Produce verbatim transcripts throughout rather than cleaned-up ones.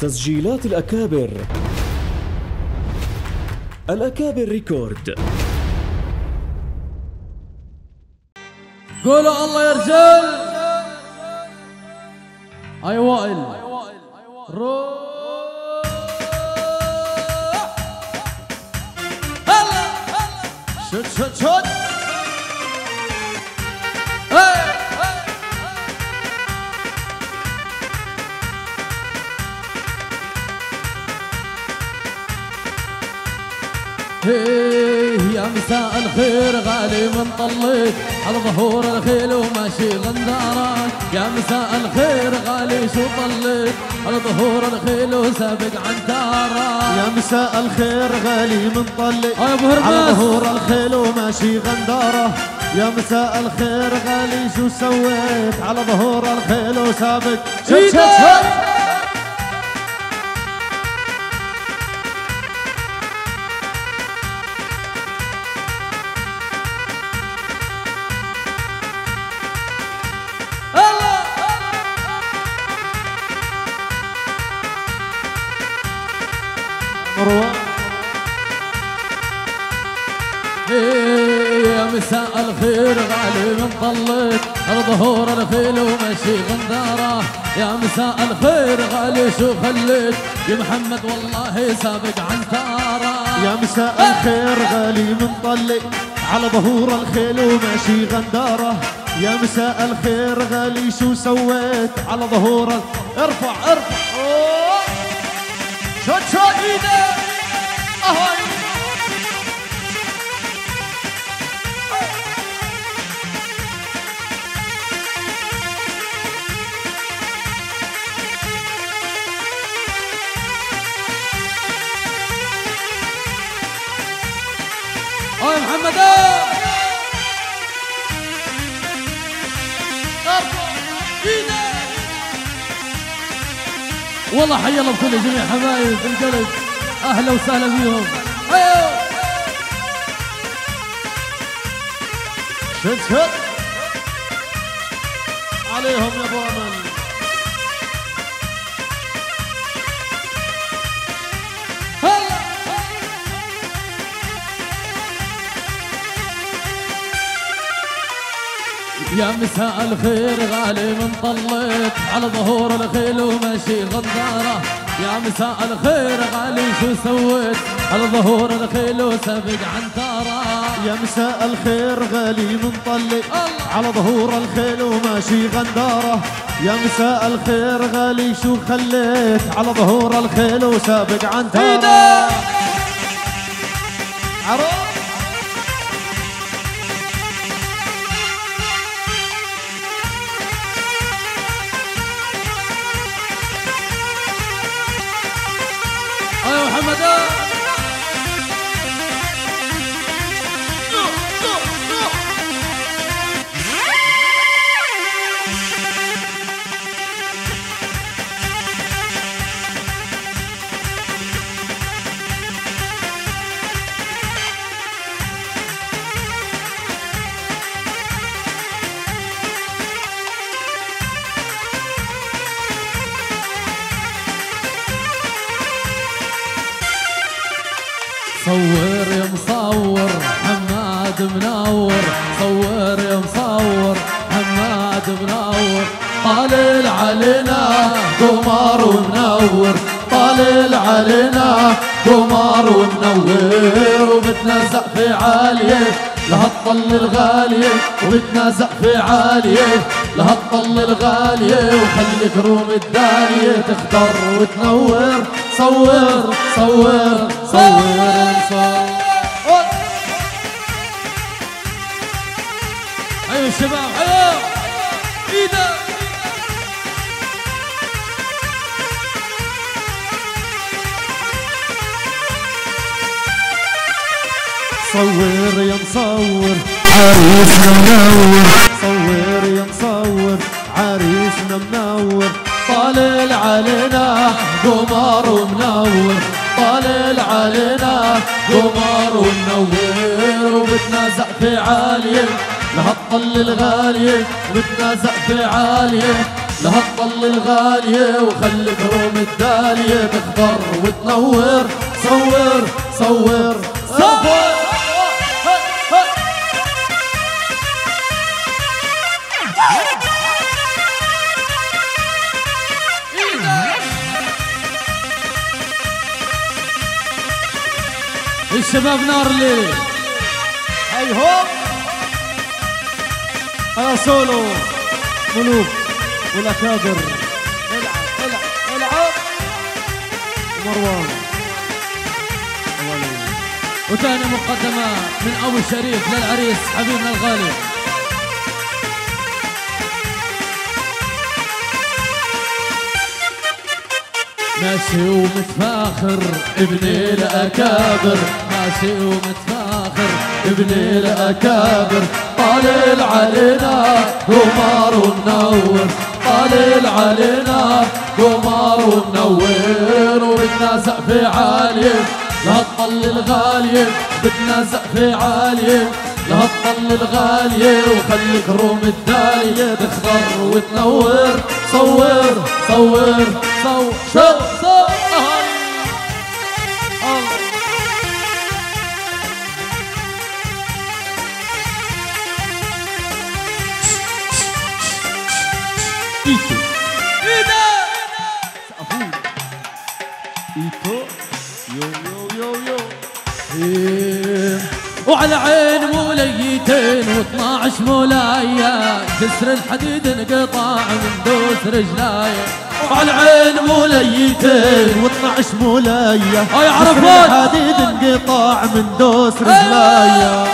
تسجيلات الأكابر الأكابر ريكورد. قولوا الله يا رجال. أي وائل روح هلا هلا شوت شوت شوت هيه يا مساء الخير غالي من طليت على ظهور الخيل وماشي غندارك يا مساء الخير غالي شو طليت على ظهور الخيل وسابق عن دارك يا مساء الخير غالي من طليت على ظهور الخيل وماشي غندارك يا مساء الخير غالي شو سويت على ظهور الخيل وسابق شت شت يا مساء الخير غالي من طلت على ظهور الخيل وماشي غنداره يا مساء الخير غالي شو خليت يا محمد والله سابق عن ثاره يا مساء الخير غالي من طلت على ظهور الخيل وماشي غنداره يا مساء الخير غالي شو سويت على ظهور ارفع ارفع شوت شوت ايدك اهاي يا محمد ارفع ايدك والله حي الله بكل جميع حبايب القلب اهلا وسهلا بيهم ايوه شد شد عليهم يا ابو امل يا مساء الخير غالي من طلت على ظهور الخيل وماشي غنداره يا مساء الخير غالي شو سويت على ظهور الخيل وسابق عنتاره يا مساء الخير غالي من طلت على ظهور الخيل وماشي غنداره يا مساء الخير غالي شو خليت على ظهور الخيل وسابق عنتاره صور يا مصور حماد منور صور يا مصور حماد منور طالل علينا قمر ومنور طالل علينا قمر ومنور وبتنازع في عاليه لهالطل الغاليه وبتنازع في عاليه لهالطل الغاليه وخلي كروم الداليه تخضر وتنور صور صور صور ايوه الشباب ايوه ايدك صور يا مصور عريسنا منور صور يا مصور عريسنا منور طالل علينا قمر ومنور طالل علينا قمر ومنور وبتنازع في عاليه لهالطل الغاليه وبتنازع في عاليه لها تضل الغالية وخلي بروم الدالية تخضر وتنور. صور صور صور الشباب نار الليل. هيهوب انا سولو ملوك والاكابر. العب العب العب ومروان اولي. وثاني مقدمه من ابو شريف للعريس حبيبنا الغالي. ماشي ومتفاخر ابني الاكابر، ماشي ومتفاخر ابني الاكابر، طالع علينا قمر ومنور، طالع علينا قمر ومنور. وبتنازع في عالية لها تضل الغالية، بتنازع في عالية لها تضل الغالية، وخلي كروم الدالية تخضر وتنور. صور صور صور صور صور ايتو ايتو يو يو يو يو. وعلى عين موليتين واثناعش مولايا، جسر الحديد انقطع من دوس رجلايا. وعلى عين موليتين واثناعش مولايا، جسر الحديد انقطع من دوس رجلايا.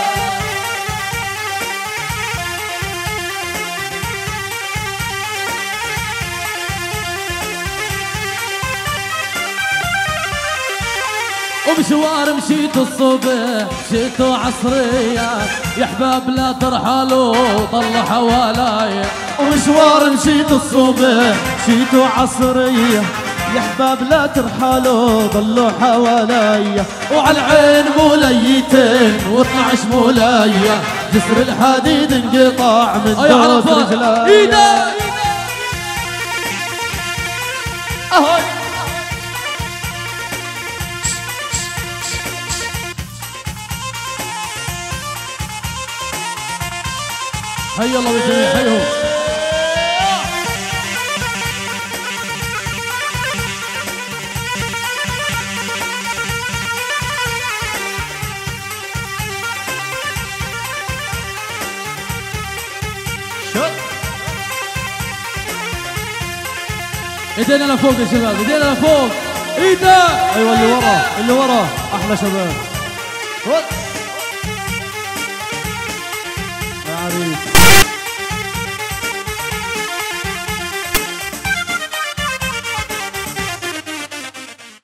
وبشوار مشيتوا الصبح مشيتوا عصرية، يا حباب لا ترحلوا طلوا حوالايا. وبشوار مشيتوا الصبح مشيتوا عصرية، يا حباب لا ترحلوا ضلوا حوالايا. وعلى عين موليتين واثناعش مولايا، جسر الحديد انقطع من دوس رجلايا. أهاي هيا الله بالجميع هيهم. شو ايدينا لفوق يا شباب، ايدينا لفوق، ايدينا. ايوه اللي ورا اللي ورا احلى شباب. يا عريس